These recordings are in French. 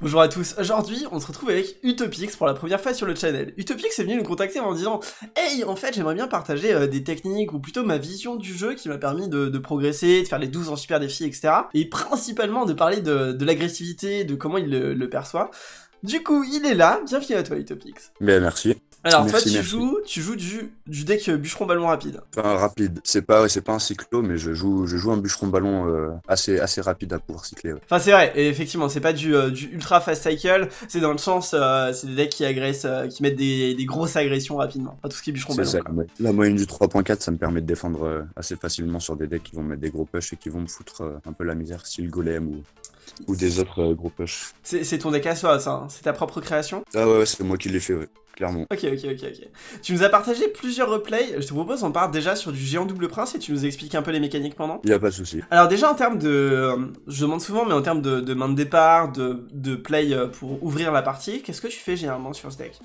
Bonjour à tous, aujourd'hui on se retrouve avec Utopix pour la première fois sur le channel. Utopix est venu nous contacter en disant « Hey, en fait j'aimerais bien partager des techniques ou plutôt ma vision du jeu qui m'a permis de progresser, de faire les 12 en super défi, etc. » Et principalement de parler de l'agressivité, de comment il le perçoit. Du coup, il est là, bienvenue à toi Utopix. Bien, merci. Alors toi tu joues du deck bûcheron-ballon rapide. Enfin rapide, c'est pas un cyclo, mais je joue un bûcheron-ballon assez rapide à pouvoir cycler. Ouais. Enfin c'est vrai, et effectivement c'est pas du ultra fast cycle, c'est dans le sens c'est des decks qui agressent, qui mettent des grosses agressions rapidement. Enfin tout ce qui est bûcheron-ballon. C'est ça, ouais. La moyenne du 3.4 ça me permet de défendre assez facilement sur des decks qui vont mettre des gros push et qui vont me foutre un peu la misère, style golem ou des autres gros push. C'est ton deck à soi ça, hein. C'est ta propre création? Ah ouais, c'est moi qui l'ai fait, ouais. Clairement. Ok. Tu nous as partagé plusieurs replays, je te propose on part déjà sur du géant double prince et tu nous expliques un peu les mécaniques pendant. Il n'y a pas de souci. Alors déjà en termes de, je demande souvent, mais en termes de main de départ, de play pour ouvrir la partie, qu'est-ce que tu fais généralement sur ce deck?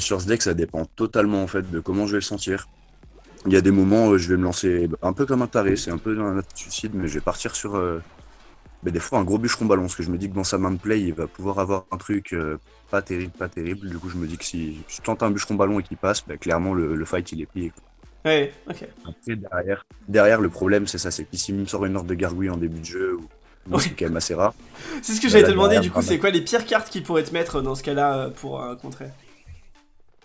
Sur ce deck ça dépend totalement en fait de comment je vais le sentir. Il y a des moments où je vais me lancer un peu comme un taré, c'est un peu un acte suicide, mais je vais partir sur des fois un gros bûcheron ballon, parce que je me dis que dans sa main de play il va pouvoir avoir un truc... Pas terrible, du coup je me dis que si je tente un bûcheron ballon et qu'il passe, bah, clairement le fight il est plié. Ouais, ok. Après, derrière le problème c'est ça, c'est que s'il me sort une horde de gargouille en début de jeu, ou c'est quand même assez rare. C'est ce que j'allais te demander, du coup c'est quoi les pires cartes qu'il pourrait te mettre dans ce cas-là pour contrer?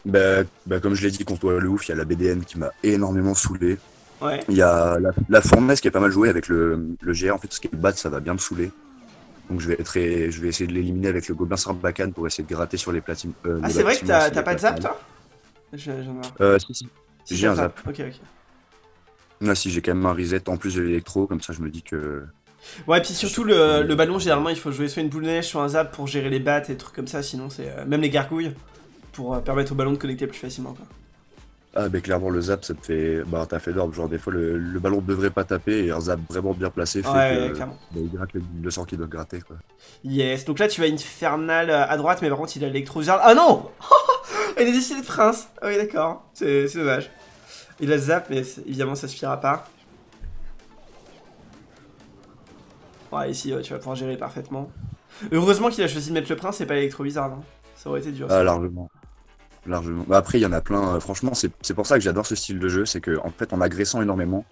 Bah comme je l'ai dit contre le ouf, il y a la BDN qui m'a énormément saoulé. Ouais. Il y a la fournaise qui est pas mal jouée avec le GR, en fait ce qui est bat ça va bien me saouler. Donc je vais essayer de l'éliminer avec le gobelin sarbacane pour essayer de gratter sur les platines. Ah c'est vrai que t'as pas de zap toi? Si. J'ai un zap. Ok. Là si j'ai quand même un reset en plus de l'électro, comme ça je me dis que... Ouais, puis surtout le ballon généralement il faut jouer soit une boule de neige, soit un zap pour gérer les battes et des trucs comme ça, sinon c'est... Même les gargouilles, pour permettre au ballon de connecter plus facilement quoi. Ah bah clairement le zap ça te fait, bah t'as fait d'orbe, genre des fois le ballon devrait pas taper et un zap vraiment bien placé fait que il gratte le sang qui doit gratter quoi. Yes, donc là tu vas infernal à droite mais par contre il a l'électro -jarde. Ah non il est décidé de prince. Ah oui d'accord, c'est dommage. Il a le zap mais évidemment ça suffira pas. Ouais ici tu vas pouvoir gérer parfaitement. Heureusement qu'il a choisi de mettre le prince et pas l'électro bizarre, hein. Ça aurait été dur. Ah largement. Bah après il y en a plein, franchement c'est pour ça que j'adore ce style de jeu, c'est que en fait en agressant énormément,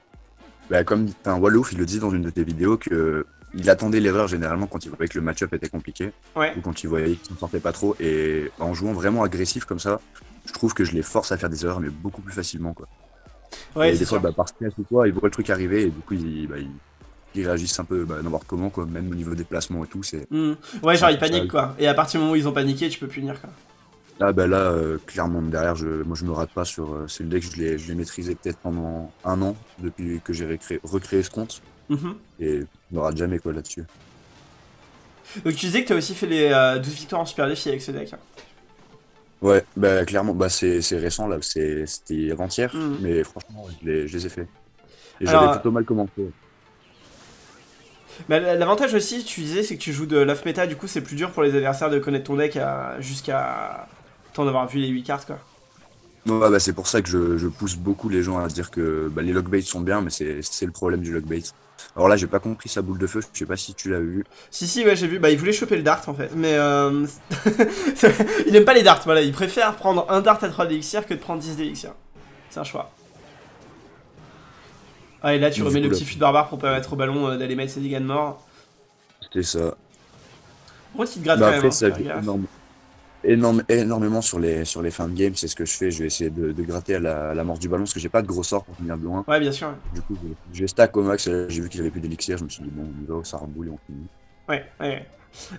bah, comme Wallouf il le dit dans une de tes vidéos que il attendait l'erreur généralement quand il voyait que le match-up était compliqué, ouais. Ou quand il voyait qu'il ne sortait pas trop, et bah, en jouant vraiment agressif comme ça, je trouve que je les force à faire des erreurs mais beaucoup plus facilement quoi. Ouais, et des fois bah, par stress ou quoi, ils voient le truc arriver et du coup ils réagissent un peu n'importe comment quoi, même au niveau des placements et tout c'est... Mmh. Ouais genre ils paniquent quoi, et à partir du moment où ils ont paniqué tu peux punir quoi. Ah bah là, clairement, derrière, moi je me rate pas sur c'est le deck, je l'ai maîtrisé peut-être pendant un an, depuis que j'ai recréé ce compte, et je me rate jamais quoi là-dessus. Donc tu disais que t'as aussi fait les 12 victoires en super défi avec ce deck hein. Ouais, bah clairement, bah c'est récent là, c'était avant-hier, mais franchement, je les ai fait. Et j'avais plutôt mal commenté. Bah, l'avantage aussi, tu disais, c'est que tu joues de l'off méta, du coup c'est plus dur pour les adversaires de connaître ton deck jusqu'à... Tant d'avoir vu les 8 cartes quoi. Ouais, bah, c'est pour ça que je pousse beaucoup les gens à se dire que bah, les lockbaits sont bien, mais c'est le problème du lockbait. Alors là j'ai pas compris sa boule de feu, je sais pas si tu l'as vu. Si ouais j'ai vu, bah il voulait choper le dart en fait, mais il aime pas les darts, voilà, il préfère prendre un dart à 3 d'élixir que de prendre 10 d'élixir. C'est un choix. Ah et là tu remets le petit fût de barbare pour permettre au ballon d'aller mettre ses dégâts de mort. C'est ça. En gros il te gratte quand même, ça fait énorme. Énormément sur les fins de game, c'est ce que je fais, je vais essayer de gratter à la mort du ballon, parce que j'ai pas de gros sort pour tenir de loin. Ouais bien sûr. Du coup je stack au max, j'ai vu qu'il avait plus d'élixir, je me suis dit bon on y va, ça reboule et on finit. Ouais.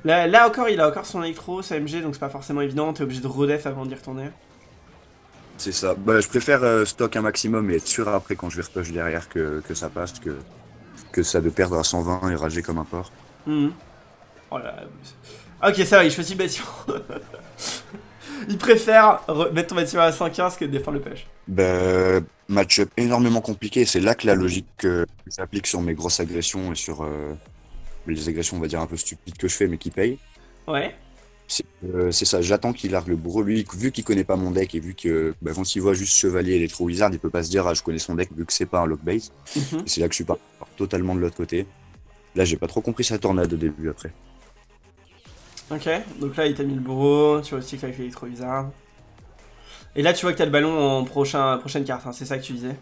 Là encore il a encore son électro, sa MG, donc c'est pas forcément évident, t'es obligé de redef avant d'y retourner. C'est ça, bah, je préfère stock un maximum et être sûr après quand je vais repush derrière que ça passe, que ça de perdre à 120 et rager comme un porc. Oh là... Ok ça va, il choisit le bâtiment. Il préfère mettre ton bâtiment à 5-15 que de défendre le pêche. Bah, match-up énormément compliqué, c'est là que la logique s'applique sur mes grosses agressions et sur les agressions on va dire un peu stupides que je fais mais qui payent. Ouais. C'est ça, j'attends qu'il largue le bourreau, lui vu qu'il connaît pas mon deck et vu que bah, quand il voit juste chevalier électro wizard il peut pas se dire ah je connais son deck vu que c'est pas un lockbait. C'est là que je suis pas totalement de l'autre côté. Là j'ai pas trop compris sa tornade au début après. Ok, donc là il t'a mis le bourreau, tu vois aussi que avec l'électrovisard. Et là tu vois que t'as le ballon en prochaine carte, hein, c'est ça que tu disais.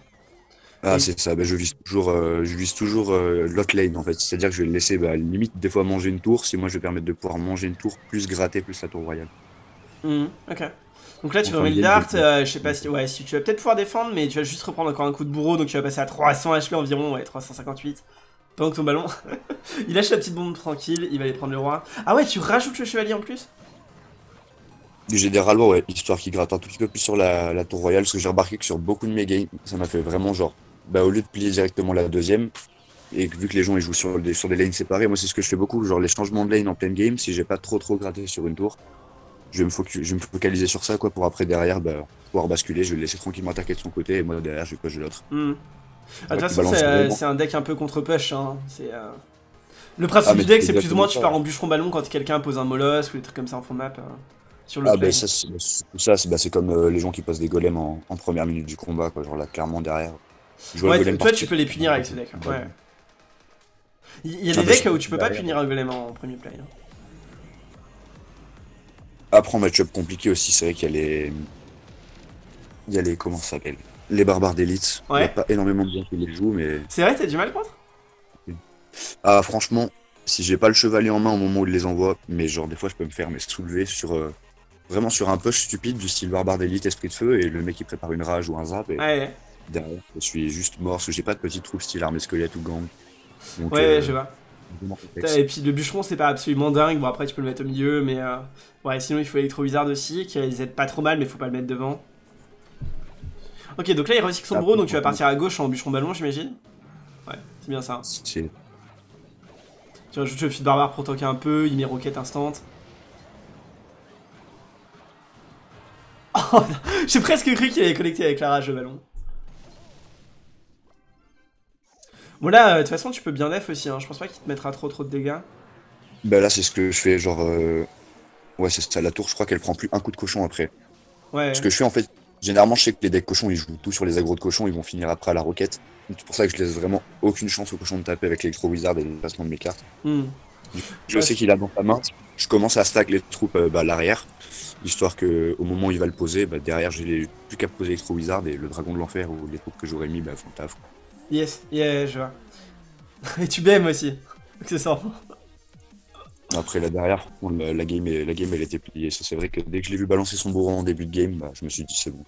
Ah, c'est ça, bah, je vise toujours l'autre lane en fait, c'est-à-dire que je vais le laisser bah, limite des fois manger une tour, si moi je vais permettre de pouvoir manger une tour, plus gratter, plus la tour royale. Ok, donc là tu vas remettre le dart, je sais pas si, ouais, si tu vas peut-être pouvoir défendre, mais tu vas juste reprendre encore un coup de bourreau, donc tu vas passer à 300 HP environ, ouais, 358, pendant que ton ballon, il lâche la petite bombe tranquille, il va aller prendre le roi. Ah ouais, tu rajoutes le chevalier en plus? Généralement, ouais, histoire qu'il gratte un tout petit peu plus sur la tour royale, parce que j'ai remarqué que sur beaucoup de mes games, ça m'a fait vraiment genre... Bah, au lieu de plier directement la deuxième, et vu que les gens ils jouent sur des lanes séparées, moi c'est ce que je fais beaucoup, genre les changements de lane en pleine game, si j'ai pas trop gratté sur une tour, je vais me focaliser sur ça quoi, pour après derrière bah, pouvoir basculer, je vais le laisser tranquillement attaquer de son côté, et moi derrière je vais coacher l'autre. De toute façon c'est un deck un peu contre-push, hein. Le principe du deck c'est plus ou moins tu pars en bûcheron-ballon quand quelqu'un pose un molosque ou des trucs comme ça en fond de map. Ah bah ça c'est bah, comme les gens qui posent des golems en première minute du combat, quoi, genre là clairement derrière. Ouais, toi tu peux les punir avec ce deck. Ouais. Il y a des decks où tu peux pas punir un golem en premier play. Après en match-up compliqué aussi, c'est vrai qu'il y a les. Comment ça s'appelle? Les barbares d'élite. Ouais. Il n'y a pas énormément de gens qui les jouent, mais. C'est vrai, t'as du mal contre? Ah, franchement, si j'ai pas le chevalier en main au moment où il les envoie, mais genre des fois je peux me faire soulever sur. Vraiment sur un push stupide du style barbare d'élite, esprit de feu, et le mec il prépare une rage ou un zap. Et... Ouais. Derrière, je suis juste mort parce que j'ai pas de petite troupe style armée squelette ou gang. Donc, ouais, je vois. Et puis le bûcheron, c'est pas absolument dingue. Bon, après, tu peux le mettre au milieu, mais ouais, sinon il faut l'électrovisard aussi. Qui les aide pas trop mal, mais faut pas le mettre devant. Ok, donc là il recycle son bro, donc tu vas partir à gauche en bûcheron ballon, j'imagine. Ouais, c'est bien ça. Hein. Tu rajoutes le fil de barbare pour tanker un peu. Il met roquette instant. Oh, j'ai presque cru qu'il allait connecter avec la rage le ballon. Bon là, de toute façon, tu peux bien def aussi, hein. Je pense pas qu'il te mettra trop de dégâts. Bah là, c'est ce que je fais, genre... Ouais, c'est ça, la tour, je crois qu'elle prend plus un coup de cochon après. Ouais. Ce que je fais, en fait, généralement, je sais que les decks cochons, ils jouent tout sur les agros de cochon, ils vont finir après à la roquette. C'est pour ça que je laisse vraiment aucune chance au cochon de taper avec l'électro-wizard et le placement de mes cartes. Je sais qu'il a dans sa main, je commence à stack les troupes à l'arrière, histoire qu'au moment où il va le poser, bah, derrière, j'ai plus qu'à poser l'électro-wizard et le dragon de l'enfer ou les troupes que j'aurais mis, bah, font le taf. Yes, yeah, je vois. Et tu baimes aussi, c'est ça. Après là derrière, la game elle était pliée. C'est vrai que dès que je l'ai vu balancer son bourreau en début de game, bah, je me suis dit c'est bon.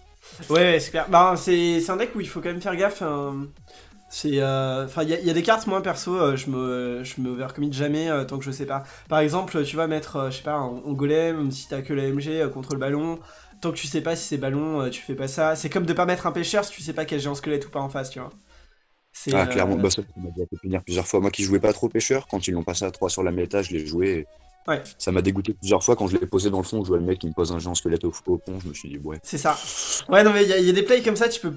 Ouais, c'est clair. Bah, c'est un deck où il faut quand même faire gaffe. Enfin, il y a des cartes, moi perso, je me overcommit jamais tant que je sais pas. Par exemple, tu vas mettre, je sais pas, un golem, si t'as que la MG contre le ballon. Tant que tu sais pas si c'est ballon, tu fais pas ça. C'est comme de pas mettre un pêcheur si tu sais pas qu'il y a géant squelette ou pas en face, tu vois. Ah, clairement, bah, ça m'a déjà fait punir plusieurs fois. Moi qui jouais pas trop pêcheur, quand ils l'ont passé à 3 sur la méta, je l'ai joué. Et... Ouais. Ça m'a dégoûté plusieurs fois quand je l'ai posé dans le fond. Je vois le mec qui me pose un géant squelette au pont, je me suis dit, ouais. C'est ça. Ouais, non, mais il y a des plays comme ça, tu peux.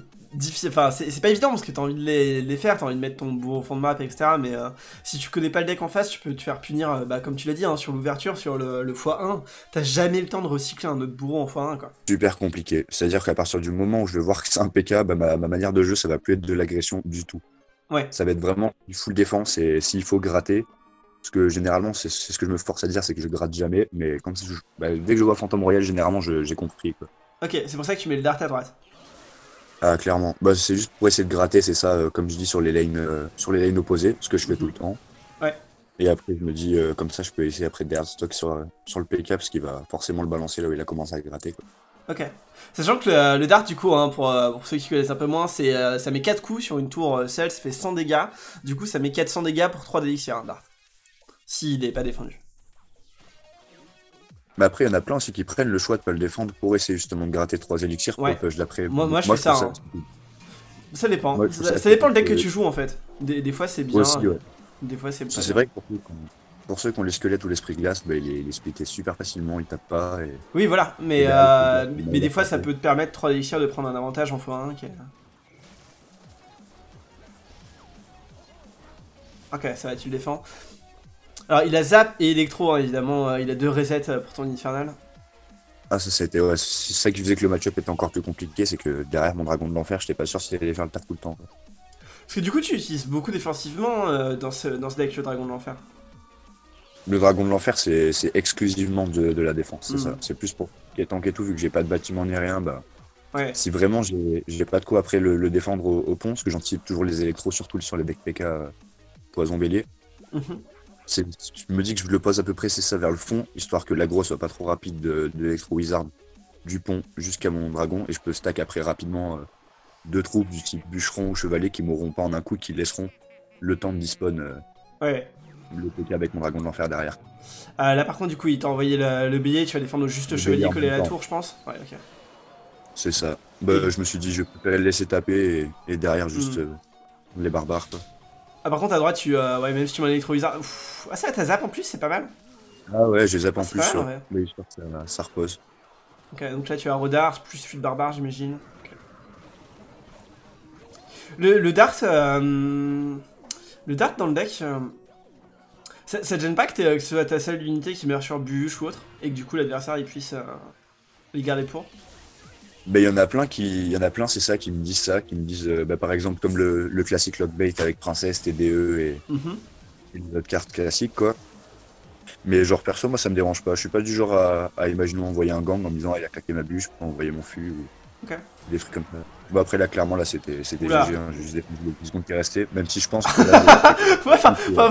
Enfin, c'est pas évident parce que t'as envie de les faire, t'as envie de mettre ton bourreau au fond de map, etc. Mais si tu connais pas le deck en face, tu peux te faire punir, bah, comme tu l'as dit, hein, sur l'ouverture, sur le x1. T'as jamais le temps de recycler un autre bourreau en x1, quoi. Super compliqué. C'est-à-dire qu'à partir du moment où je vais voir que c'est impeccable, bah, ma manière de jeu, ça va plus être de l'agression du tout. Ouais. Ça va être vraiment du full défense et s'il faut gratter. Parce que généralement, c'est ce que je me force à dire, c'est que je gratte jamais. Mais quand dès que je vois Fantôme Royal, généralement, j'ai compris, quoi. Ok, c'est pour ça que tu mets le dart à droite. Ah, clairement. Bah, c'est juste pour essayer de gratter, c'est ça, comme je dis, sur les lanes opposées, ce que je fais tout le temps. Ouais. Et après, je me dis, comme ça, je peux essayer après de stock sur le PK, parce qu'il va forcément le balancer là où il a commencé à gratter, quoi. Ok. Sachant que le dart, du coup, hein, pour ceux qui connaissent un peu moins, c'est ça met 4 coups sur une tour seule, ça fait 100 dégâts. Du coup, ça met 400 dégâts pour 3 d'élixir, un dart. S'il n'est pas défendu. Mais après, il y en a plein aussi qui prennent le choix de pas le défendre pour essayer justement de gratter 3 élixirs pour le push d'après. Moi, je fais ça. Ça dépend. Moi, ça dépend le deck que tu joues en fait. Des fois, c'est bien. Aussi, ouais. Des fois, c'est pas. C'est vrai que pour ceux qui ont les squelettes ou l'esprit glace, bah, il est splitté super facilement, il tape pas. Et... Oui, voilà. Mais, mais des fois, ça peut te permettre 3 élixirs de prendre un avantage en x1. Ok, ça va, tu le défends. Alors il a zap et électro, hein, évidemment, il a 2 resets pour ton infernal. Ah c'est ça qui faisait que le match-up était encore plus compliqué, c'est que derrière mon dragon de l'enfer, j'étais pas sûr si allait faire le taf tout le temps. Quoi. Parce que du coup tu utilises beaucoup défensivement dans ce deck le dragon de l'enfer. Le dragon de l'enfer, c'est exclusivement de la défense, c'est ça. C'est plus pour tank et tout, vu que j'ai pas de bâtiment ni rien, bah... Ouais. Si vraiment j'ai pas de quoi après le défendre au pont, parce que j'anticipe toujours les électros, surtout sur les decks PK poison bélier. Je me dis que je le pose à peu près, c'est ça, vers le fond, histoire que l'aggro soit pas trop rapide de l'électro wizard du pont jusqu'à mon dragon, et je peux stack après rapidement deux troupes du type bûcheron ou chevalier qui mourront pas en un coup, qui laisseront le temps de dispawn le PK avec mon dragon de l'enfer derrière. Là par contre, du coup, il t'a envoyé le billet, tu vas défendre juste le chevalier, coller la tour, je pense. Ouais, ok. C'est ça. Bah, je me suis dit, je peux le laisser taper et derrière, juste les barbares. Quoi. Ah, par contre, à droite, tu, ouais, même si tu mets un électro-wizard. Ah, ça, t'as zap en plus, c'est pas mal. Ah, ouais, j'ai zap en plus. Pas mal, ouais. Oui, ça repose. Ok, donc là, tu as un rodar, plus fuite barbare, j'imagine. Okay. Le dart. Le dart dans le deck. Ça te gêne pas que ce soit ta seule unité qui meurt sur bûche ou autre, et que du coup, l'adversaire il puisse les garder pour. Ben, il y en a plein, c'est ça, qui me disent, ben, par exemple, comme le classique lockbait avec Princesse, TDE et les autres cartes classiques, quoi. Mais genre, perso, moi, ça me dérange pas. Je suis pas du genre à imaginer envoyer un gang en me disant, ah, il a claqué ma bûche, je peux envoyer mon fût, ou des trucs comme ça. Bon, après, là, clairement, là, c'était GG, hein, j'ai juste défendu les 10 secondes qui restaient, même si je pense que là... ouais,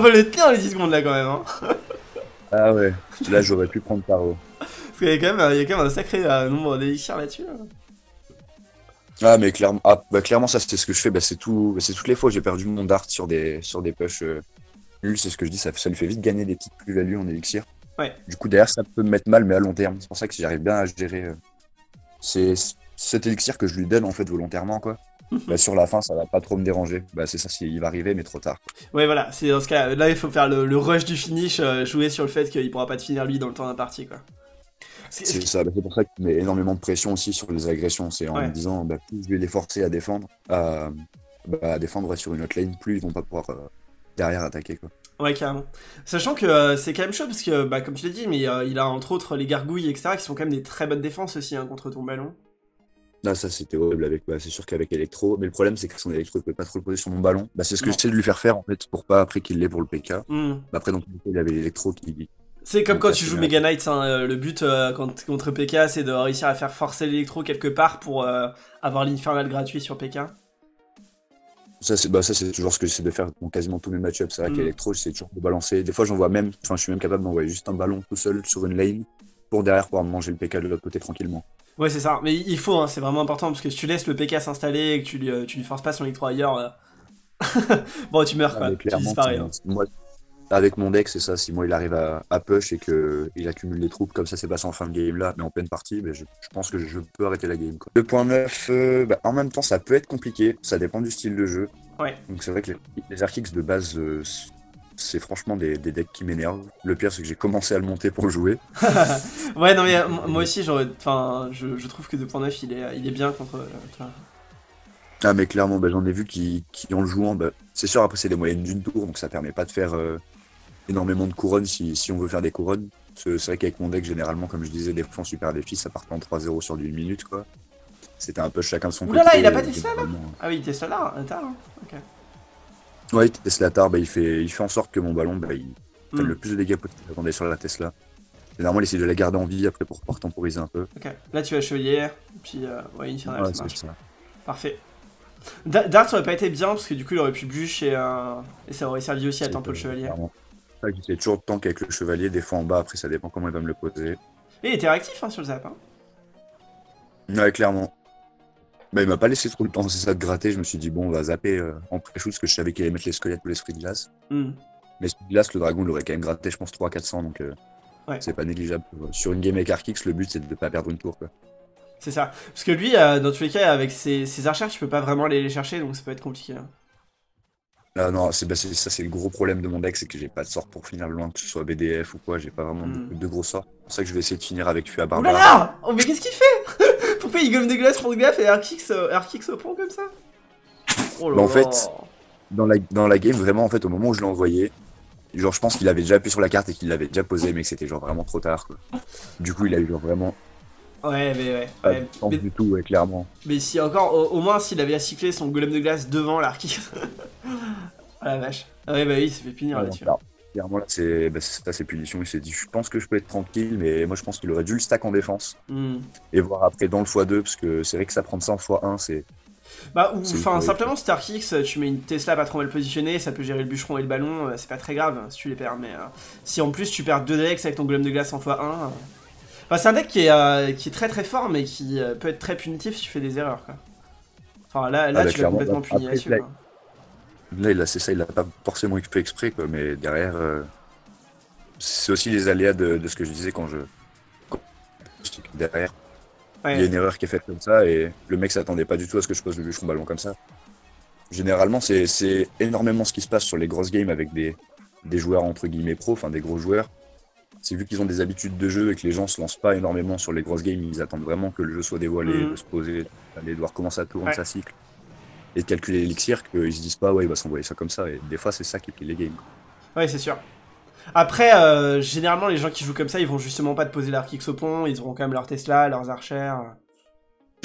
faut les tenir, les 10 secondes, là, quand même, hein. Ah ouais, là, j'aurais pu prendre tarot. Parce qu'il y a quand même un sacré nombre d'élixirs là-dessus, là. Ah mais clairement, clairement ça c'est ce que je fais, bah, c'est toutes les fois j'ai perdu mon dart sur des push nuls, c'est ce que je dis, ça lui fait vite gagner des petites plus-values en élixir. Ouais. Du coup derrière ça peut me mettre mal mais à long terme, c'est pour ça que j'arrive bien à gérer cet élixir que je lui donne en fait volontairement quoi. Bah, sur la fin ça va pas trop me déranger, bah, c'est ça, il va arriver mais trop tard. Ouais voilà, c'est dans ce cas là il faut faire le rush du finish, jouer sur le fait qu'il pourra pas te finir lui dans le temps d'un parti quoi. C'est ça, c'est pour ça qu'il met énormément de pression aussi sur les agressions, c'est en me disant bah, plus je vais les forcer à défendre, sur une autre lane, plus ils vont pas pouvoir derrière attaquer quoi. Ouais carrément, sachant que c'est quand même chaud parce que bah, comme tu l'as dit, mais il a entre autres les gargouilles etc qui sont quand même des très bonnes défenses aussi hein, contre ton ballon. Ah ça c'était horrible, c'est sûr qu'avec électro, mais le problème c'est que son électro il peut pas trop le poser sur mon ballon, bah, c'est ce que j'essaie de lui faire faire en fait pour pas après qu'il l'ait pour le PK, bah, après donc il avait l'électro qui... C'est comme quand tu joues Mega Knights, hein, le but contre PK, c'est de réussir à faire forcer l'électro quelque part pour avoir l'infernal gratuit sur PK. Ça c'est toujours ce que j'essaie de faire dans quasiment tous mes match-ups, c'est vrai qu'électro j'essaie toujours de balancer, des fois j'envoie même, enfin je suis même capable d'envoyer juste un ballon tout seul sur une lane pour derrière pouvoir manger le PK de l'autre côté tranquillement. Ouais c'est ça, mais il faut, hein, c'est vraiment important parce que si tu laisses le PK s'installer et que tu lui forces pas son électro ailleurs, bon tu meurs quoi, tu disparais. Hein. Moi, avec mon deck, c'est ça, si moi il arrive à push et qu'il accumule les troupes, comme ça c'est passé en fin de game là, mais en pleine partie, bah, je pense que je peux arrêter la game. Quoi. 2.9, bah, en même temps ça peut être compliqué, ça dépend du style de jeu. Ouais. Donc c'est vrai que les Archix de base, c'est franchement des decks qui m'énervent. Le pire c'est que j'ai commencé à le monter pour le jouer. Ouais, non mais moi aussi, je trouve que 2.9 il est bien contre toi. Ah mais clairement, bah, j'en ai vu qui en le jouant, bah, c'est sûr après c'est des moyennes d'une tour, donc ça permet pas de faire... énormément de couronnes si on veut faire des couronnes. C'est vrai qu'avec mon deck, généralement, comme je disais, des fois en super défi, ça part en 3-0 sur du 1 minute, quoi. C'était un peu chacun son côté. Là, il a pas Tesla là. Ah oui, Tesla là, tard, hein. Okay. Ouais, Tesla tard, bah, il fait en sorte que mon ballon, bah, il fait le plus de dégâts possible. Attendez sur la Tesla. Généralement, il essaie de la garder en vie après pour pouvoir temporiser un peu. Ok, là tu as chevalier, puis ouais, infernal, ouais, ça marche. Parfait. Dart, ça aurait pas été bien, parce que du coup, il aurait pu bûche et ça aurait servi aussi à tempo le chevalier. Clairement. J'essaie toujours de tank avec le chevalier, des fois en bas, après ça dépend comment il va me le poser. Et il était réactif hein, sur le zap. Hein. Ouais, clairement. Bah, il m'a pas laissé trop le temps, c'est ça, de gratter. Je me suis dit, bon, on va zapper en pré-shoot, parce que je savais qu'il allait mettre les squelettes ou les fruits de glace. Mais fruits de glace, le dragon l'aurait quand même gratté, je pense, 300-400, donc c'est pas négligeable. Sur une game avec Archix, le but c'est de pas perdre une tour. C'est ça. Parce que lui, dans tous les cas, avec ses archers, tu peux pas vraiment aller les chercher, donc ça peut être compliqué. Hein. Non, ça c'est le gros problème de mon deck, c'est que j'ai pas de sort pour finir loin, que ce soit BDF ou quoi, j'ai pas vraiment de gros sorts. C'est pour ça que je vais essayer de finir avec Fua Barbara. Oulala, oh, mais qu'est-ce qu'il fait? Pourquoi il gomme des glaces pour gaffe et Archix au pont comme ça? Oh là bah, en fait, dans la game, vraiment, en fait, au moment où je l'ai envoyé, genre je pense qu'il avait déjà appuyé sur la carte et qu'il l'avait déjà posé, mais que c'était genre vraiment trop tard, quoi. Du coup, il a eu genre vraiment... Ouais, mais ouais. Pas ouais, mais... du tout, ouais, clairement. Mais si encore, au moins, s'il avait cyclé son golem de glace devant l'Archix. Ah la vache. Ouais, bah oui, ça fait punir là-dessus. Clairement, là, c'est ça, c'est punition. Il s'est dit, je pense que je peux être tranquille, mais moi, je pense qu'il aurait dû le stack en défense et voir après dans le x2, parce que c'est vrai que ça prend ça en x1, c'est... Bah, ou enfin, simplement, Starkix, tu mets une Tesla pas trop mal positionnée, ça peut gérer le bûcheron et le ballon, c'est pas très grave si tu les perds, mais si en plus tu perds 2 decks avec ton golem de glace en x1... Enfin, c'est un deck qui est très très fort, mais qui peut être très punitif si tu fais des erreurs, quoi. Enfin, là tu l'as complètement puni là-dessus, quoi. Là, c'est ça, il l'a pas forcément exprès, quoi, mais derrière, c'est aussi les aléas de ce que je disais quand je... Derrière, ouais, il y a une erreur qui est faite comme ça, et le mec s'attendait pas du tout à ce que je pose le bûcheron ballon comme ça. Généralement, c'est énormément ce qui se passe sur les grosses games avec des joueurs entre guillemets pro, enfin des gros joueurs. C'est vu qu'ils ont des habitudes de jeu et que les gens se lancent pas énormément sur les grosses games, ils attendent vraiment que le jeu soit dévoilé, de se poser, d'aller voir comment ça tourne, ça cycle, et de calculer l'élixir, qu'ils se disent pas, ouais, il va s'envoyer ça comme ça, et des fois, c'est ça qui plie les games. Ouais, c'est sûr. Après, généralement, les gens qui jouent comme ça, ils vont justement pas te poser l'arc-x au pont, ils auront quand même leur Tesla, leurs archères.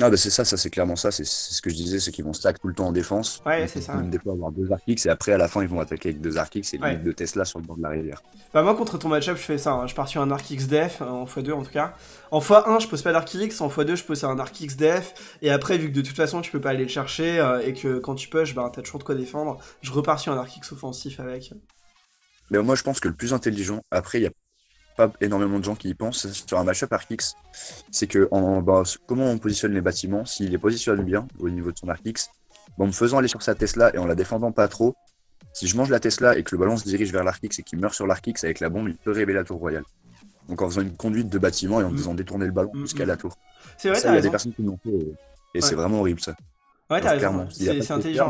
Ah, bah c'est ça, c'est clairement ça, c'est ce que je disais, c'est qu'ils vont stack tout le temps en défense. Ouais, c'est ça. Ils vont des fois avoir 2 arc-x, et après, à la fin, ils vont attaquer avec 2 arc-x et limite 2 Tesla sur le bord de la rivière. Bah, moi, contre ton match-up, je fais ça, hein. Je pars sur un arc-x def, en x2 en tout cas. En x1, je pose pas d'arc-x, en x2, je pose un arc-x def, et après, vu que de toute façon, tu peux pas aller le chercher, et que quand tu push, bah, t'as toujours de quoi défendre, je repars sur un arc-x offensif avec. Mais moi, je pense que le plus intelligent, après, il y a pas énormément de gens qui y pensent sur un match-up arc-x, c'est que comment on positionne les bâtiments, s'il les positionne bien au niveau de son arc-x, en me faisant aller sur sa Tesla et en la défendant pas trop, si je mange la Tesla et que le ballon se dirige vers l'arc-x et qu'il meurt sur l'arc-x avec la bombe, il peut révéler la tour royale. Donc en faisant une conduite de bâtiment et en faisant détourner le ballon jusqu'à la tour. C'est vrai, ça, il y a des personnes qui l'ont fait et c'est vraiment horrible ça. Ouais, t'as raison, c'est intelligent.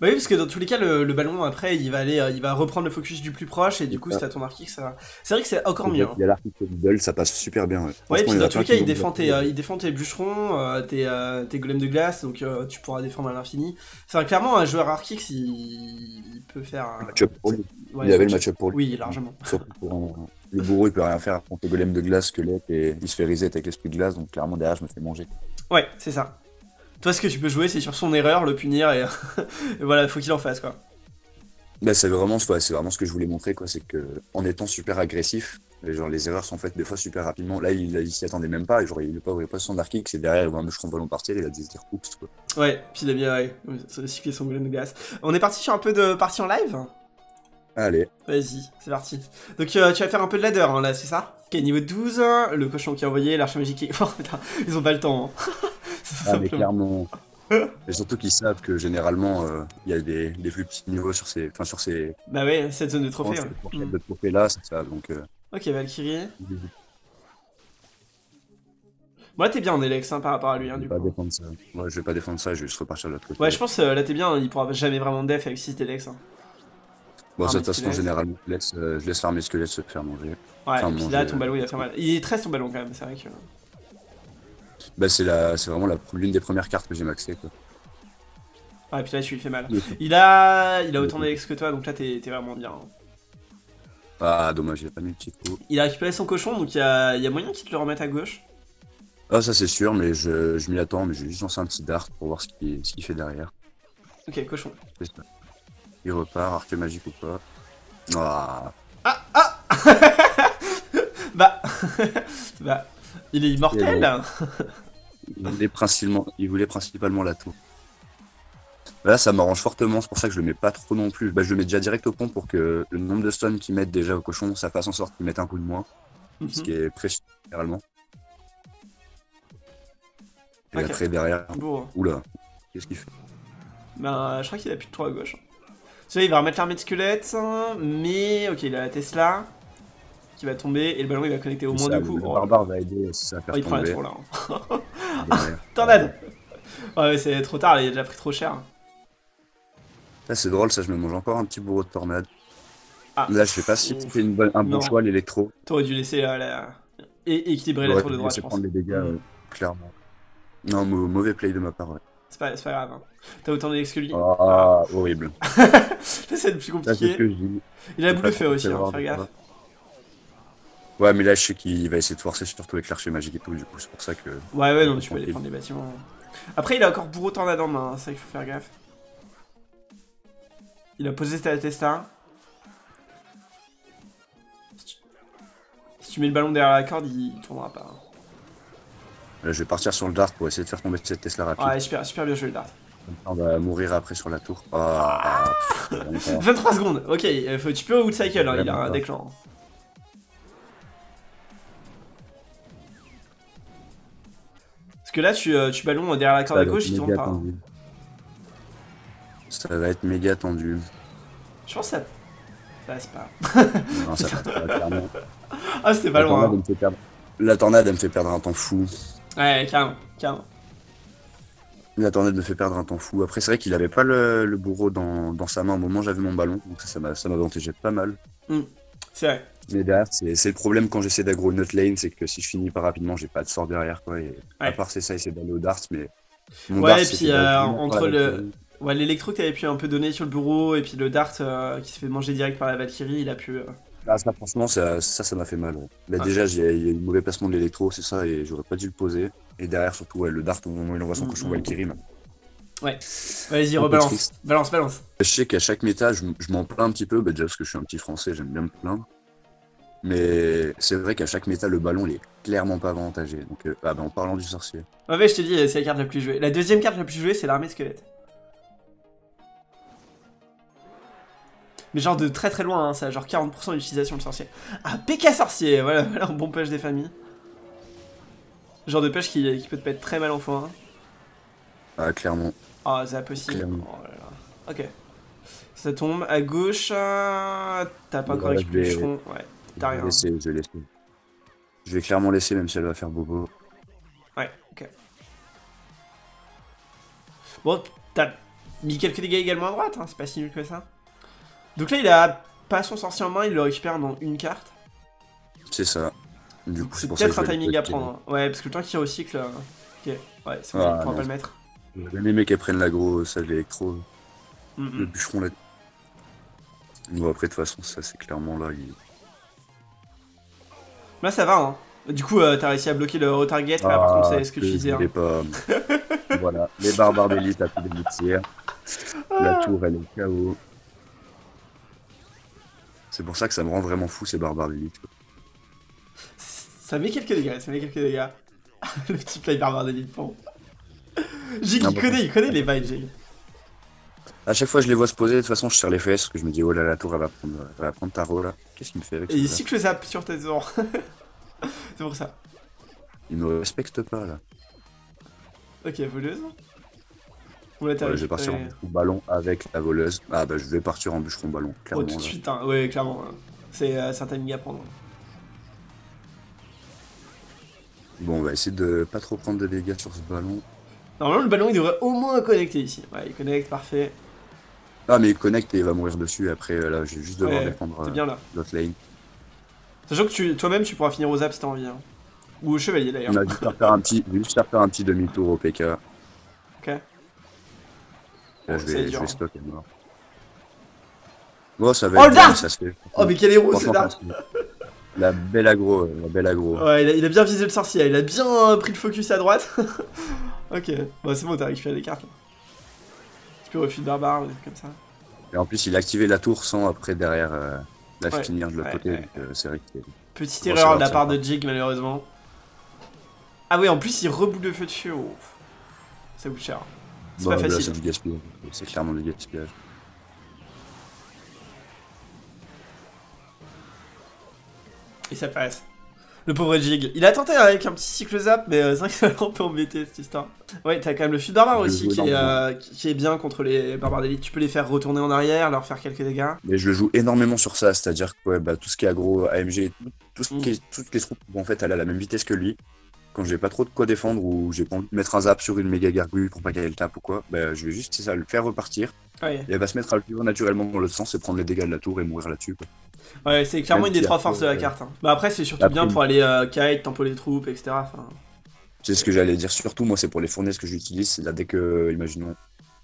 Bah oui, parce que dans tous les cas, le ballon, après, il va reprendre le focus du plus proche, et du coup, si t'as ton arc-x, ça va... C'est vrai que c'est encore mieux. Il y a l'arc-x au middle, ça passe super bien. Ouais, puis dans tous les cas, il défend tes bûcherons, tes golems de glace, donc tu pourras défendre à l'infini. Enfin, clairement, un joueur arc-x, il peut faire... Un match-up pour lui. Ouais, il avait le match-up pour lui. Oui, largement. Surtout pour le bourreau, il peut rien faire contre le golem de glace, squelette, et il se fait reset avec l'esprit de glace, donc clairement, derrière, je me fais manger. Ouais, c'est ça. Toi, ce que tu peux jouer, c'est sur son erreur, le punir, et, et voilà, faut qu'il en fasse, quoi. Bah, c'est vraiment ce que je voulais montrer, quoi, c'est qu'en étant super agressif, genre, les erreurs sont faites des fois super rapidement. Là, il s'y attendait même pas, et genre, il ne pouvait pas son arc-x, et derrière, il voit un bûcheron ballon partir, et il a dû se dire « Oups », quoi. Ouais, puis il a bien, cyclé son golem de glace. On est parti sur un peu de partie en live. Allez. Vas-y, c'est parti. Donc, tu vas faire un peu de ladder, hein, là, c'est ça? Ok, niveau 12, le cochon qui est envoyé, l'arche magique qui... Oh, putain, ils ont pas le temps, hein. Ah, mais clairement. Et surtout qu'ils savent que généralement il y a des plus petits niveaux sur ces. Enfin sur ces. Bah ouais, cette zone de trophée. Ouais. De trophée là, c'est ça. Donc, Ok, Valkyrie. Bon là t'es bien en Elex hein, par rapport à lui hein, du coup. Je vais pas défendre ça. Ouais, je vais pas défendre ça, je vais juste repartir de l'autre côté. Ouais je pense là t'es bien, hein, il pourra jamais vraiment def avec 6 Elex hein. Bon, de toute façon, généralement, je laisse farmer squelette se faire manger. Ouais, enfin, et puis là, ton ballon, il a fait mal. Il est très ton ballon quand même, c'est vrai que. Bah, c'est vraiment l'une des premières cartes que j'ai maxé, quoi. Ah, et puis là, tu lui fais mal. Il a autant d'Elex que toi, donc là, t'es vraiment bien. Hein. Ah, dommage, il a pas mis le petit coup. Il a récupéré son cochon, donc il y a moyen qu'il te le remette à gauche. Ah, ça, c'est sûr, mais je m'y attends, mais je vais juste lancer un petit dart pour voir ce qu'il fait derrière. Ok, cochon. Il repart, arc magique ou pas. Ah ah. Bah il est immortel là. Il voulait principalement la tour. Là ça m'arrange fortement, c'est pour ça que je le mets pas trop non plus. Bah je le mets déjà direct au pont pour que le nombre de stuns qu'ils mettent déjà au cochon, ça fasse en sorte qu'ils mettent un coup de moins. Ce qui est précieux généralement. Et okay. Après derrière. Bon. Oula, qu'est-ce qu'il fait? Bah je crois qu'il a plus de 3 à gauche. Celui-là, il va remettre l'armée de squelettes, mais ok, il a la Tesla qui va tomber et le ballon il va connecter au moins 2 coups. Le barbare va aider si ça va faire tomber. Il prend la tour là. Hein. Ah, tornade. Ouais, mais c'est trop tard, il a déjà pris trop cher. Ça c'est drôle, ça je me mange encore un petit bourreau de tornade. Ah. Là, je sais pas si c'était un bon choix l'électro. T'aurais dû laisser équilibrer la tour de droite, je pense. Prendre les dégâts, clairement. Non, mauvais play de ma part, ouais. C'est pas grave, hein. T'as autant d'Elex que lui. Ah, horrible. C'est le plus compliqué. Ça, il a voulu faire aussi, hein, faire gaffe. Ouais, mais là, je sais qu'il va essayer de forcer, surtout avec l'archer magique et tout, du coup, c'est pour ça que... Ouais, non, mais tu peux aller prendre des bâtiments. Après, il a encore bourreau tornade en main, hein, c'est ça qu'il faut faire gaffe. Il a posé sa Tesla. Si tu mets le ballon derrière la corde, il tournera pas. Là, je vais partir sur le dart pour essayer de faire tomber cette Tesla rapide. Ouais, super bien joué le dart. On va mourir après sur la tour. Oh, ah pff, 23 secondes. Ok, tu peux outcycle, hein, il a un déclan. Parce que là, tu ballons derrière la corde à gauche, il tourne pas. Tendu. Ça va être méga tendu. Je pense que ça passe pas. Non, ça passe pas, clairement. Ah, c'était pas loin. La tornade, elle me fait perdre un temps fou. Ouais, carrément. La tornade me fait perdre un temps fou. Après, c'est vrai qu'il avait pas le bourreau dans sa main au moment où j'avais mon ballon. Donc ça m'avantageait pas mal. Mmh, c'est vrai. Mais derrière, c'est le problème quand j'essaie d'aggro une autre lane. C'est que si je finis pas rapidement, j'ai pas de sort derrière. Quoi, et ouais. À part c'est ça, essayer d'aller au dart. Mais mon ouais, dart, et puis entre l'électro que t'avais pu un peu donner sur le bureau et puis le dart qui se fait manger direct par la Valkyrie, il a pu... Ah, ça, franchement, ça m'a fait mal. Ouais. Là, déjà, il y a eu le mauvais placement de l'électro, c'est ça, et j'aurais pas dû le poser. Et derrière, surtout, ouais, le dart, au moment où il envoie son cochon Valkyrie. Ouais, vas-y, rebalance. Balance. Je sais qu'à chaque méta, je m'en plains un petit peu, bah, déjà parce que je suis un petit français, j'aime bien me plaindre. Mais c'est vrai qu'à chaque méta, le ballon, il est clairement pas avantagé. Donc, en parlant du sorcier. Ouais, je te dis, c'est la carte la plus jouée. La deuxième carte la plus jouée, c'est l'armée de squelette. Mais genre de très loin, hein, ça a genre 40% d'utilisation de sorcier. Ah, PK sorcier, voilà un bon pêche des familles. Genre de pêche qui peut te mettre très mal en foin. Hein. Ah, clairement. Ah, c'est impossible. Oh, là, là. Ok. Ça tombe à gauche. T'as pas encore récupéré le bûcheron. Ouais, t'as rien. Je vais clairement laisser, même si elle va faire bobo. Ouais, ok. Bon, t'as mis quelques dégâts également à droite, hein, c'est pas si nul que ça. Donc là, il a pas son sorcier en main, il le récupère dans une carte. C'est ça. Du coup, c'est peut-être un timing à prendre. Hein. Ouais, parce que le temps qu'il recycle. Ok, ouais, c'est vrai, on pourra pas le mettre. J'aime aimé qu'elle prenne l'aggro, ça, l'électro. Le bûcheron là. Bon, après, de toute façon, ça, c'est clairement là. Là, ça va, hein. Du coup, t'as réussi à bloquer le retarget, mais par contre, c'est ce que tu disais. Hein. Pas... voilà, les barbares d'élite, la plus d'élitière. La tour, elle est KO. C'est pour ça que ça me rend vraiment fou ces barbares d'élite. Ça met quelques dégâts, Le petit play barbare d'élite, bon. Jig, il connaît les vibes, Jig. A chaque fois je les vois se poser, de toute façon je serre les fesses, parce que je me dis oh là la tour elle va prendre tarot là. Qu'est-ce qu'il me fait avec ça? Et il cycle zap sur tes tours. C'est pour ça. Il me respecte pas là. Ok, voleuse. Ouais, je vais partir en bûcheron-ballon avec la voleuse. Ah bah je vais partir en bûcheron-ballon, clairement. Oh, tout de suite, hein. Ouais, clairement. C'est un timing à prendre. Bon, on va essayer de pas trop prendre de dégâts sur ce ballon. Normalement, le ballon, il devrait au moins connecter ici. Ouais, il connecte, parfait. Ah, mais il connecte et il va mourir dessus. Après, là, j'ai juste devoir défendre l'autre lane. Sachant que toi-même, tu pourras finir aux apps si t'as envie. Hein. Ou au chevalier, d'ailleurs. On a juste à faire un petit demi-tour au PK. Ok. Là, je vais stock à mort. Bon, ça va être bien, ça se fait. Oh, mais quel héros, c'est dart. La belle aggro, Ouais, il a bien visé le sorcier, il a bien pris le focus à droite. Ok, bon, c'est bon, t'as récupéré les cartes. Tu peux refuser barbare ou des trucs comme ça. Et en plus, il a activé la tour sans après derrière la finir de l'autre côté. Ouais. C'est vrai que... Petite erreur de la part de Jig, malheureusement. Ah, oui, en plus, il reboule le feu dessus. Oh. Ça coûte cher. C'est pas facile. C'est du gaspillage, c'est clairement du gaspillage. Et ça passe. Le pauvre Jig. Il a tenté avec un petit cycle zap, mais c'est vrai que ça l'a un peu embêté cette histoire. Ouais, t'as quand même le fil barbare aussi qui est bien contre les barbares d'élite. Tu peux les faire retourner en arrière, leur faire quelques dégâts. Mais je le joue énormément sur ça, c'est-à-dire que tout ce qui est aggro, AMG, toutes les troupes en fait, elle a la même vitesse que lui. Quand j'ai pas trop de quoi défendre ou j'ai pas envie de mettre un zap sur une méga gargouille pour pas qu'elle tape ou quoi, bah, je vais juste le faire repartir. Ouais. Et elle va se mettre à le pivot naturellement dans l'autre sens et prendre les dégâts de la tour et mourir là-dessus. Ouais, c'est clairement une des trois forces de la carte. Hein. Bah après, c'est surtout bien pour aller kite, tempo les troupes, etc. Enfin... C'est ce que j'allais dire, surtout moi, c'est pour les fournaises que j'utilise. Là, dès que, imaginons,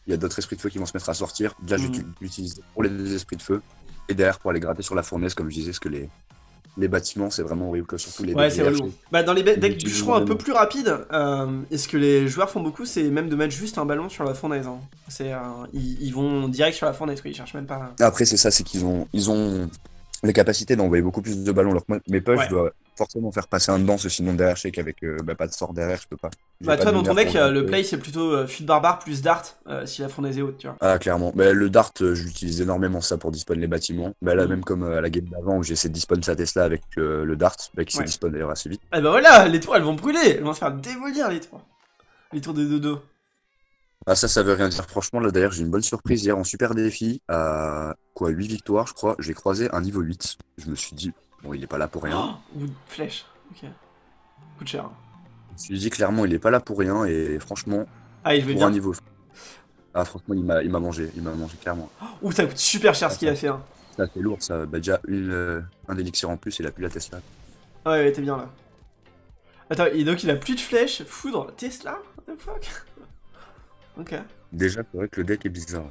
il y a d'autres esprits de feu qui vont se mettre à sortir, là, je l'utilise pour les deux esprits de feu et derrière pour aller gratter sur la fournaise, comme je disais, ce que les. Les bâtiments, c'est vraiment horrible, quoi. Surtout les decks relou. Bah, dans les decks du bûcheron un peu plus rapides, et ce que les joueurs font beaucoup, c'est même de mettre juste un ballon sur la fournaise. Hein. Ils vont direct sur la fournaise, quoi. Ils cherchent même pas. Après, c'est ça, c'est qu'ils ont la capacité d'envoyer beaucoup plus de ballons. Alors que mes poches, forcément faire passer un dedans, sinon derrière, je sais qu'avec pas de sort derrière, je peux pas. Bah, toi, dans ton deck, le play, c'est plutôt fut barbare plus dart s'il a fondé haute, tu vois. Ah, clairement. Bah, le dart, j'utilise énormément ça pour dispawn les bâtiments. Bah, là, même comme à la game d'avant où j'ai essayé de dispawn sa Tesla avec le dart, bah, qui s'est dispawn d'ailleurs assez vite. Ah, bah voilà, les tours, elles vont brûler, elles vont se faire démolir, les tours. Les tours de dodo. Ah, ça, ça veut rien dire. Franchement, là, d'ailleurs, j'ai une bonne surprise. Hier, en super défi, à quoi, 8 victoires, je crois, j'ai croisé un niveau 8. Je me suis dit, bon, il est pas là pour rien. Oh, flèche, ok. Coûte cher. Je me suis dit, clairement, il est pas là pour rien, et franchement, ah, il veut pour dire. Un niveau... Ah, franchement, il m'a mangé, clairement. Ouh, ça coûte super cher, ce qu'il a fait, hein. Ça, c'est lourd, ça. Bah, déjà, un élixir en plus, il a plus la Tesla. Ah, ouais, t'es bien, là. Attends, et donc, il a plus de flèches, foudre, Tesla, what the fuck. Ok. Déjà, c'est vrai que le deck est bizarre.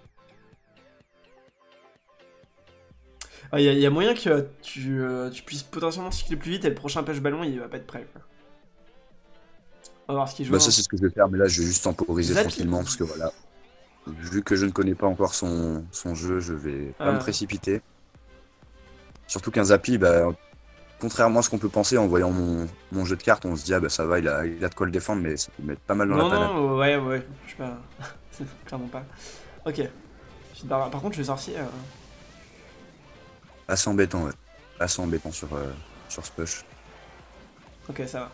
Ah, y a moyen que tu puisses potentiellement cycler plus vite et le prochain pêche ballon il va pas être prêt. Quoi. On va voir ce qu'il joue. Bah, ça, c'est ce que je vais faire, mais là, je vais juste temporiser tranquillement parce que voilà. Vu que je ne connais pas encore son jeu, je vais pas me précipiter. Surtout qu'un Zappy, bah, contrairement à ce qu'on peut penser en voyant mon jeu de cartes, on se dit ah bah ça va, il a de quoi le défendre, mais ça peut mettre pas mal dans la panade. Non, ouais, je sais pas, clairement pas. Ok, par contre le sorcier... Assez embêtant, ouais. Assez embêtant sur ce push. Ok, ça va.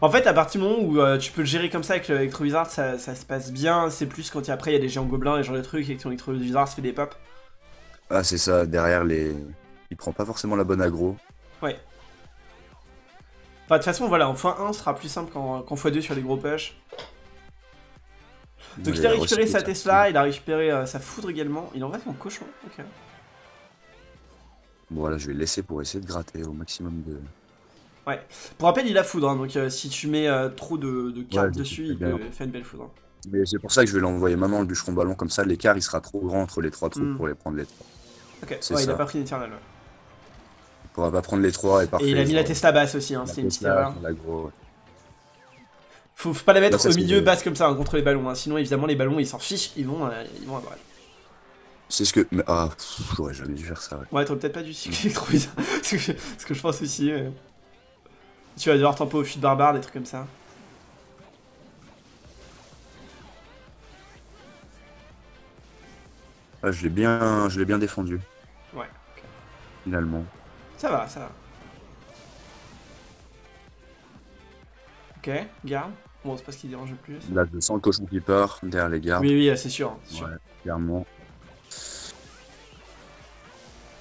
En fait, à partir du moment où tu peux le gérer comme ça avec l'Electro-Wizard, ça se passe bien, c'est plus quand après il y a des géants gobelins et genre de trucs et que ton Electro-Wizard se fait des pops. Ah c'est ça, derrière les... Il prend pas forcément la bonne aggro. Ouais. Enfin, de toute façon, voilà, en x1 sera plus simple qu'en x2 sur les gros push. Donc il a récupéré sa Tesla, il a récupéré sa foudre également. Il en reste son cochon, ok. Bon, voilà, je vais le laisser pour essayer de gratter au maximum de... Ouais. Pour rappel, il a foudre, hein, donc si tu mets trop de cartes dessus, il peut faire une belle foudre. Hein. Mais c'est pour ça que je vais l'envoyer maintenant, le bûcheron ballon, comme ça, l'écart, il sera trop grand entre les trois trous pour les prendre les trois. Ok, ouais, il a pas pris l'Eternal, ouais. Il pourra pas prendre les trois et parfait. Et il a mis la Tesla basse aussi, hein, c'était une petite erreur. Faut pas la mettre au milieu basse comme ça, hein, contre les ballons, hein. Sinon évidemment les ballons ils s'en fichent, ils vont à Brel. C'est ce que... Mais, ah, j'aurais jamais dû faire ça, ouais. Ouais, t'aurais peut-être pas dû cycler trop bizarre, ce que je pense aussi, ouais. Tu vas devoir tempo au fut barbare, des trucs comme ça. Ah, je l'ai bien défendu. Ouais, ok. Finalement. Ça va, ça va. Ok, garde. Bon, c'est pas ce qui dérange le plus. Là, je sens le cochon qui part derrière les gardes. Oui, c'est sûr, c'est sûr. Ouais, clairement.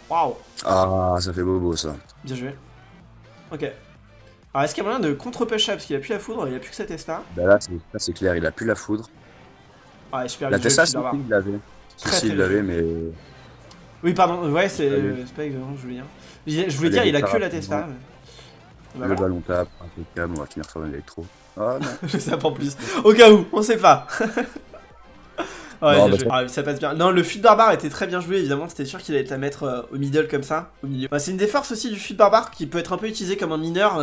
Waouh. Ah, ça fait bobo, ça. Bien joué. Ok. Alors, est-ce qu'il y a moyen de contre-pêcher parce qu'il a plus la foudre, il a plus que sa Tesla. Bah là, c'est clair, il a plus la foudre. Ah, super. La Tesla, c'est qu'il l'avait. Si, il l'avait, mais... Oui, pardon, ouais, c'est pas exactement ce que je voulais dire. Je voulais dire, il a que la Tesla. Le ballon tape, impeccable, on va finir sur l'électro. Ah non. Je sape en plus. Au cas où, on sait pas. Ouais, ça passe bien. Non, le fut barbare était très bien joué, évidemment, c'était sûr qu'il allait te la mettre au middle comme ça, au milieu. C'est une des forces aussi du fut barbare qui peut être un peu utilisé comme un mineur.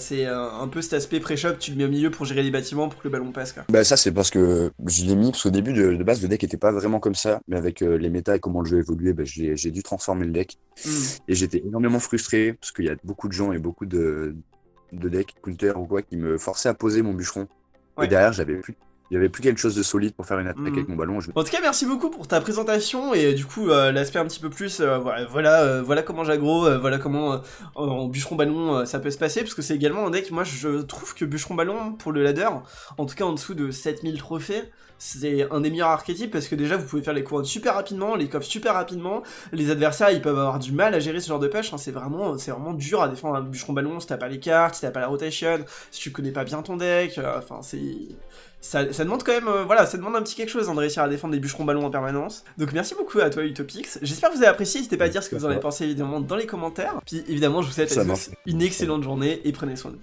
C'est un peu cet aspect pré-shop, tu le mets au milieu pour gérer les bâtiments pour que le ballon passe. Bah, ça, c'est parce que je l'ai mis, parce qu'au début de base, le deck était pas vraiment comme ça. Mais avec les méta et comment le jeu évoluait, j'ai dû transformer le deck. Et j'étais énormément frustré parce qu'il y a beaucoup de gens et beaucoup de decks, counter ou quoi, qui me forçaient à poser mon bûcheron. Et derrière, j'avais plus. Il n'y avait plus quelque chose de solide pour faire une attaque avec mon ballon. En tout cas, merci beaucoup pour ta présentation et du coup, l'aspect un petit peu plus, voilà comment j'aggro, voilà comment en bûcheron-ballon ça peut se passer, parce que c'est également un deck, moi je trouve que bûcheron-ballon, pour le ladder, en tout cas en dessous de 7000 trophées, c'est un des meilleurs archétypes, parce que déjà vous pouvez faire les couronnes super rapidement, les coffres super rapidement, les adversaires ils peuvent avoir du mal à gérer ce genre de pêche, hein, c'est vraiment dur à défendre un bûcheron-ballon si t'as pas les cartes, si t'as pas la rotation, si tu connais pas bien ton deck, enfin c'est... Ça demande quand même, voilà, ça demande un petit quelque chose de réussir à défendre des bûcherons ballons en permanence. Donc merci beaucoup à toi Utopix, j'espère que vous avez apprécié, n'hésitez pas à dire ce que vous en avez pensé évidemment dans les commentaires. Puis évidemment je vous souhaite à tous une excellente journée et prenez soin de vous.